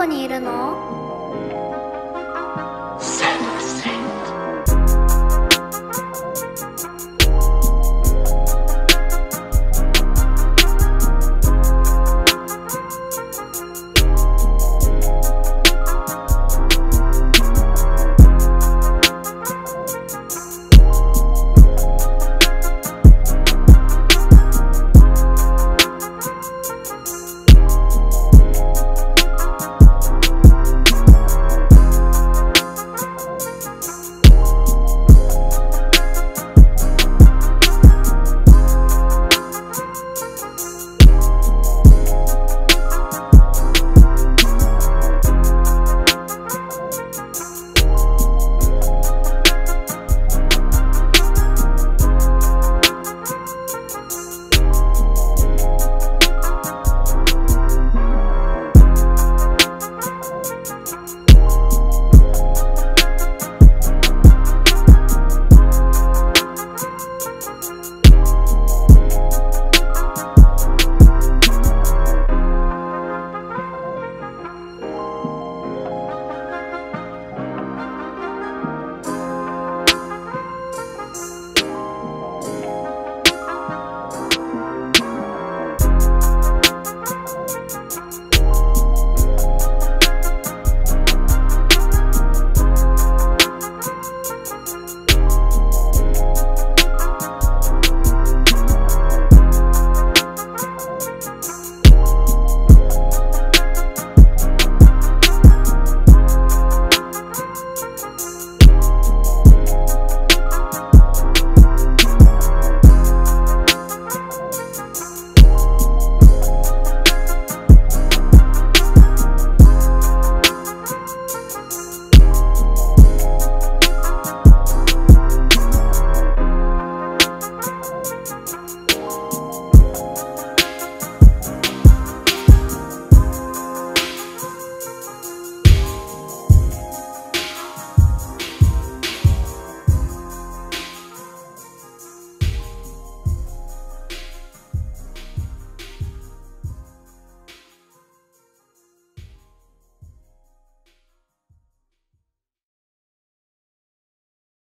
こにいるの？